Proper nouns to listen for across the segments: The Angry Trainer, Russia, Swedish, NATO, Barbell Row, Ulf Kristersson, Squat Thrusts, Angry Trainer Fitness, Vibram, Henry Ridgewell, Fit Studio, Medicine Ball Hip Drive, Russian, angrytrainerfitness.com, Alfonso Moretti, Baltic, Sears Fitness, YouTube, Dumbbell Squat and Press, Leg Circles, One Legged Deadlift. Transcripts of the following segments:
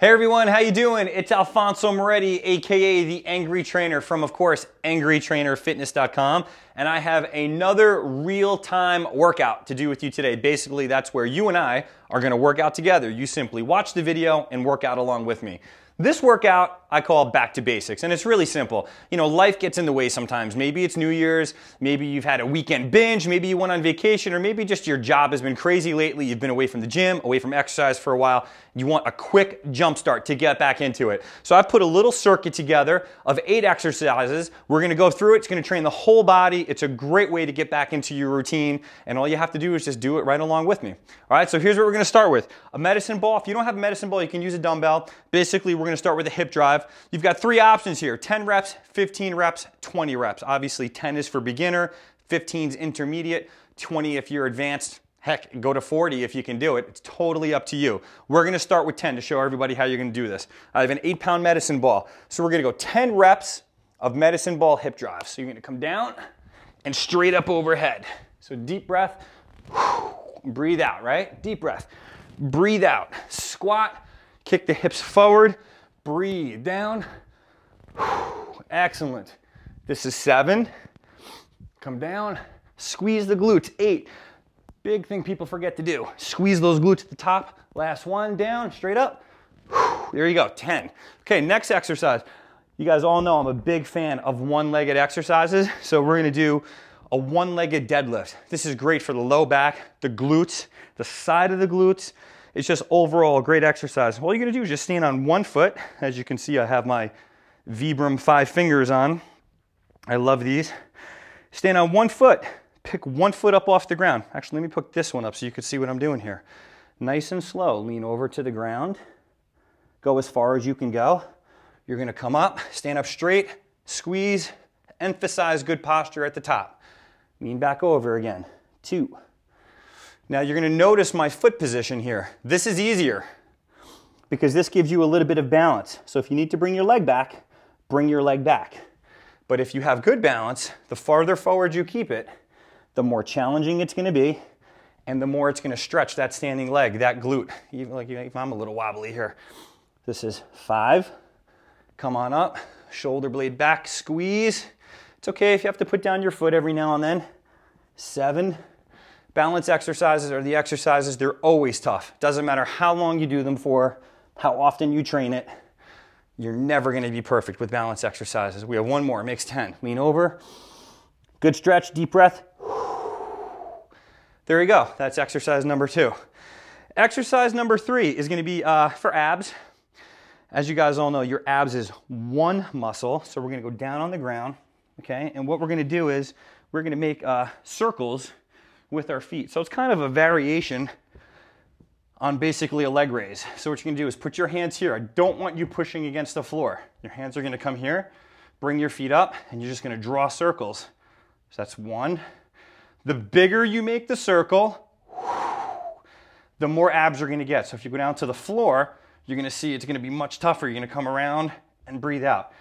Hey everyone, how you doing? It's Alfonso Moretti, aka The Angry Trainer from, of course, angrytrainerfitness.com. And I have another real-time workout to do with you today. Basically, that's where you and I are gonna work out together. You simply watch the video and work out along with me. This workout I call back to basics, and it's really simple. You know, life gets in the way sometimes. Maybe it's New Year's, maybe you've had a weekend binge, maybe you went on vacation, or maybe just your job has been crazy lately. You've been away from the gym, away from exercise for a while. You want a quick jump start to get back into it. So I put a little circuit together of 8 exercises. We're gonna go through it. It's gonna train the whole body. It's a great way to get back into your routine, and all you have to do is just do it right along with me. All right, so here's what we're gonna start with. A medicine ball. If you don't have a medicine ball, you can use a dumbbell. Basically, we're gonna start with a hip drive. You've got 3 options here: 10 reps, 15 reps, 20 reps. Obviously, 10 is for beginner, 15 is intermediate, 20 if you're advanced. Heck, go to 40 if you can do it. It's totally up to you. We're gonna start with 10 to show everybody how you're gonna do this. I have an 8-pound medicine ball. So we're gonna go 10 reps of medicine ball hip drive. So you're gonna come down and straight up overhead. So deep breath, breathe out, right? Deep breath, breathe out. Squat, kick the hips forward, breathe down. Excellent. This is 7. Come down, squeeze the glutes. 8. Big thing people forget to do. Squeeze those glutes at the top. Last one, down, straight up. There you go, 10. Okay, next exercise. You guys all know I'm a big fan of one-legged exercises, so we're gonna do a one-legged deadlift. This is great for the low back, the glutes, the side of the glutes. It's just overall a great exercise. All you're gonna do is just stand on one foot. As you can see, I have my Vibram 5 fingers on. I love these. Stand on one foot. Pick one foot up off the ground. Actually, let me pick this one up so you can see what I'm doing here. Nice and slow, lean over to the ground. Go as far as you can go. You're gonna come up, stand up straight, squeeze, emphasize good posture at the top. Lean back over again, 2. Now you're gonna notice my foot position here. This is easier because this gives you a little bit of balance. So if you need to bring your leg back, bring your leg back. But if you have good balance, the farther forward you keep it, the more challenging it's gonna be and the more it's gonna stretch that standing leg, that glute. Even like if I'm a little wobbly here. This is 5. Come on up, shoulder blade back, squeeze. It's okay if you have to put down your foot every now and then. 7. Balance exercises are the exercises, they're always tough. Doesn't matter how long you do them for, how often you train it, you're never gonna be perfect with balance exercises. We have one more, it makes 10. Lean over, good stretch, deep breath. There you go, that's exercise number 2. Exercise number 3 is gonna be for abs. As you guys all know, your abs is one muscle, so we're gonna go down on the ground, okay? And what we're gonna do is we're gonna make circles with our feet. So it's kind of a variation on basically a leg raise. So what you're gonna do is put your hands here. I don't want you pushing against the floor. Your hands are gonna come here, bring your feet up, and you're just gonna draw circles. So that's 1. The bigger you make the circle, the more abs you're gonna get. So if you go down to the floor, you're gonna see it's gonna be much tougher. You're gonna come around and breathe out.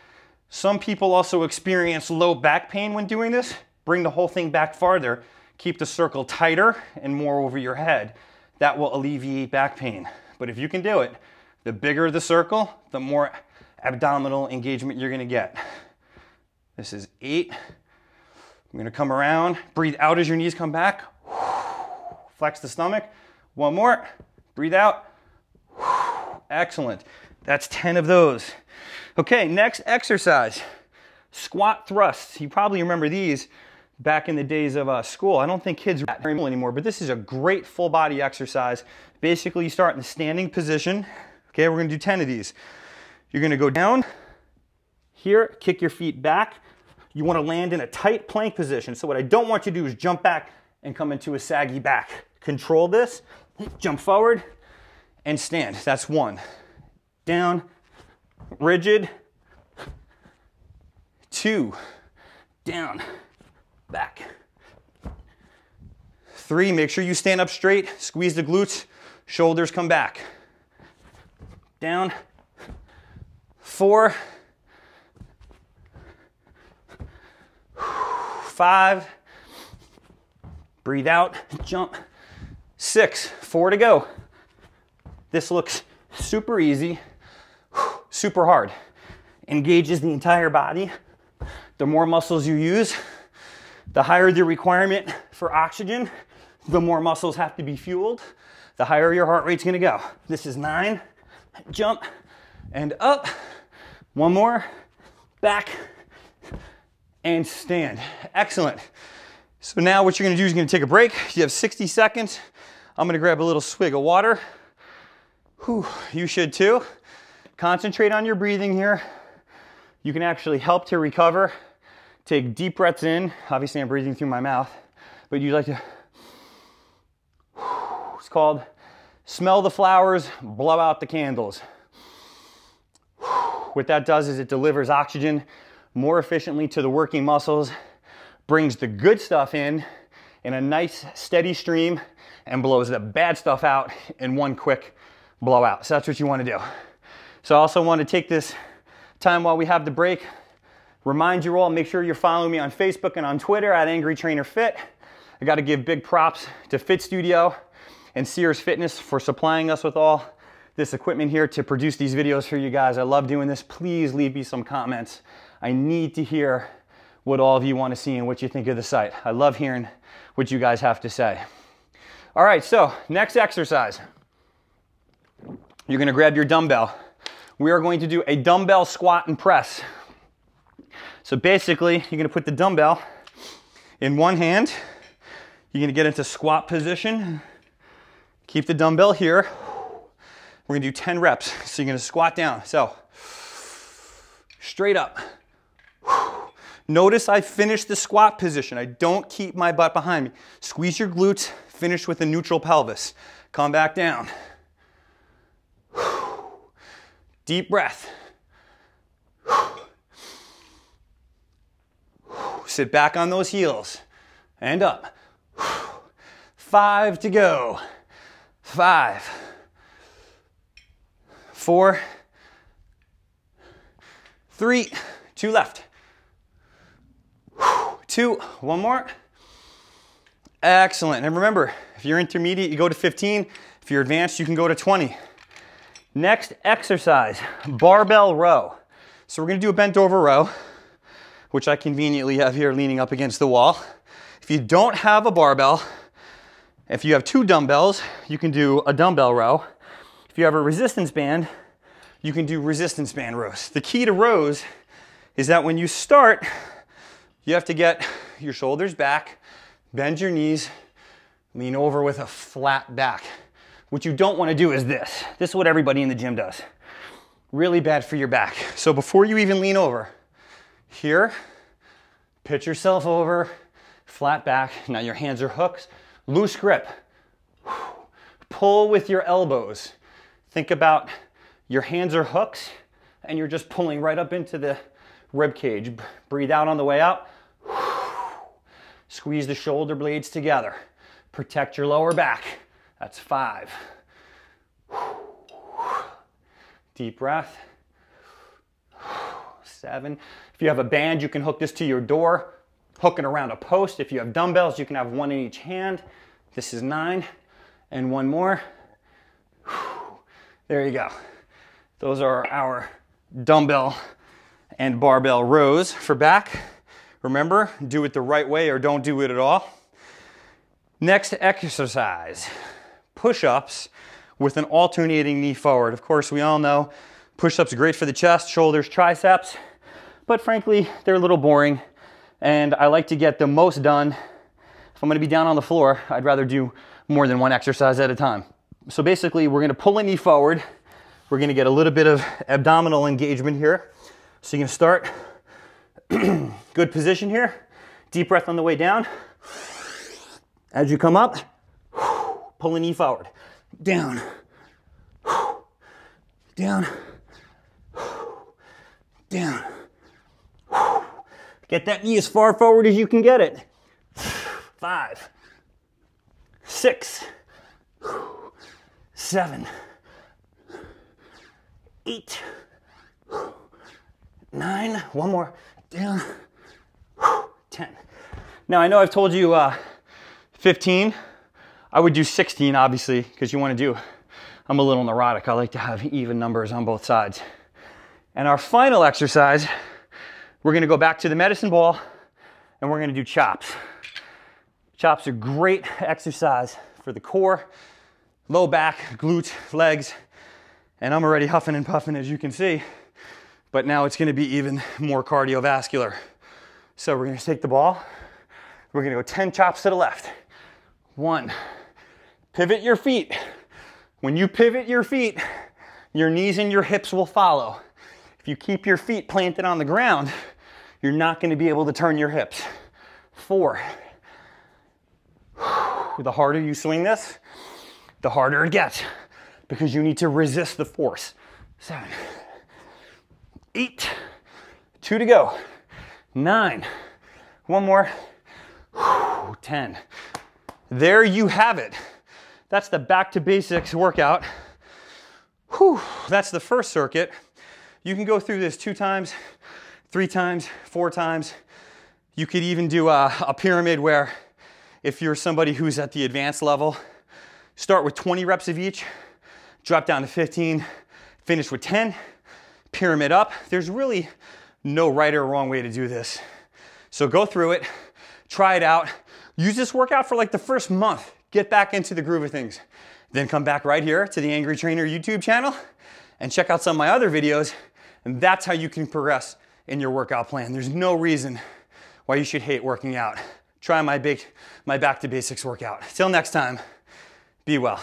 Some people also experience low back pain when doing this. Bring the whole thing back farther. Keep the circle tighter and more over your head. That will alleviate back pain. But if you can do it, the bigger the circle, the more abdominal engagement you're gonna get. This is 8. I'm gonna come around, breathe out as your knees come back. Flex the stomach. One more, breathe out. Excellent. That's 10 of those. Okay, next exercise. Squat thrusts. You probably remember these back in the days of school. I don't think kids are that very much anymore, but this is a great full body exercise. Basically, you start in the standing position. Okay, we're gonna do 10 of these. You're gonna go down here, kick your feet back. You wanna land in a tight plank position. So what I don't want you to do is jump back and come into a saggy back. Control this, jump forward, and stand. That's 1. Down, rigid, 2, down, back, 3, make sure you stand up straight, squeeze the glutes, shoulders come back, down, 4, 5, breathe out, jump, 6, 4 to go. This looks super easy. super hard. Engages the entire body. The more muscles you use, the higher the requirement for oxygen, the more muscles have to be fueled, the higher your heart rate's gonna go. This is 9, jump and up. One more, back and stand. Excellent. So now what you're gonna do is you're gonna take a break. You have 60 seconds. I'm gonna grab a little swig of water. Whew, you should too. Concentrate on your breathing here. You can actually help to recover. Take deep breaths in. Obviously I'm breathing through my mouth, but you'd like to, it's called smell the flowers, blow out the candles. What that does is it delivers oxygen more efficiently to the working muscles, brings the good stuff in a nice steady stream, and blows the bad stuff out in one quick blowout. So that's what you want to do. So I also want to take this time while we have the break, remind you all, make sure you're following me on Facebook and on Twitter at Angry Trainer Fit. I got to give big props to Fit Studio and Sears Fitness for supplying us with all this equipment here to produce these videos for you guys. I love doing this. Please leave me some comments. I need to hear what all of you want to see and what you think of the site. I love hearing what you guys have to say. All right, so next exercise. You're gonna grab your dumbbell. We are going to do a dumbbell squat and press. So basically, you're gonna put the dumbbell in one hand. You're gonna get into squat position. Keep the dumbbell here. We're gonna do 10 reps. So you're gonna squat down. So straight up. Notice I finished the squat position. I don't keep my butt behind me. Squeeze your glutes, finish with a neutral pelvis. Come back down. Deep breath. Sit back on those heels and up. 5 to go. 5, 4, 3, 2 left. 2, one more. Excellent. And remember, if you're intermediate, you go to 15. If you're advanced, you can go to 20. Next exercise, barbell row. So we're gonna do a bent over row, which I conveniently have here leaning up against the wall. If you don't have a barbell, if you have 2 dumbbells, you can do a dumbbell row. If you have a resistance band, you can do resistance band rows. The key to rows is that when you start, you have to get your shoulders back, bend your knees, lean over with a flat back. What you don't want to do is this. This is what everybody in the gym does. Really bad for your back. So before you even lean over, here, pitch yourself over, flat back. Now your hands are hooks, loose grip. Pull with your elbows. Think about your hands are hooks and you're just pulling right up into the rib cage. Breathe out on the way out. Squeeze the shoulder blades together. Protect your lower back. That's 5. Deep breath. 7. If you have a band, you can hook this to your door, hooking around a post. If you have dumbbells, you can have one in each hand. This is 9. And one more. There you go. Those are our dumbbell and barbell rows. For back, remember, do it the right way or don't do it at all. Next exercise. Push-ups with an alternating knee forward. Of course, we all know push-ups are great for the chest, shoulders, triceps, but frankly, they're a little boring, and I like to get the most done. If I'm gonna be down on the floor, I'd rather do more than one exercise at a time. So basically, we're gonna pull a knee forward. We're gonna get a little bit of abdominal engagement here. So you're gonna start, good position here. Deep breath on the way down. As you come up, pull a knee forward, down, down, down. Get that knee as far forward as you can get it. 5, 6, 7, 8, 9, one more, down, 10. Now I know I've told you 15. I would do 16, obviously, because you want to do, I'm a little neurotic. I like to have even numbers on both sides. And our final exercise, we're gonna go back to the medicine ball and we're gonna do chops. Chops are great exercise for the core, low back, glutes, legs, and I'm already huffing and puffing as you can see, but now it's gonna be even more cardiovascular. So we're gonna take the ball, we're gonna go 10 chops to the left. One, pivot your feet. When you pivot your feet, your knees and your hips will follow. If you keep your feet planted on the ground, you're not gonna be able to turn your hips. Four. The harder you swing this, the harder it gets because you need to resist the force. Seven, eight, two to go. Nine, one more, 10. There you have it. That's the back to basics workout. Whew, that's the first circuit. You can go through this 2 times, 3 times, 4 times. You could even do a pyramid where if you're somebody who's at the advanced level, start with 20 reps of each, drop down to 15, finish with 10, pyramid up. There's really no right or wrong way to do this. So go through it, try it out, use this workout for like the first month, get back into the groove of things. Then come back right here to the Angry Trainer YouTube channel and check out some of my other videos, and that's how you can progress in your workout plan. There's no reason why you should hate working out. Try my back to basics workout. Till next time, be well.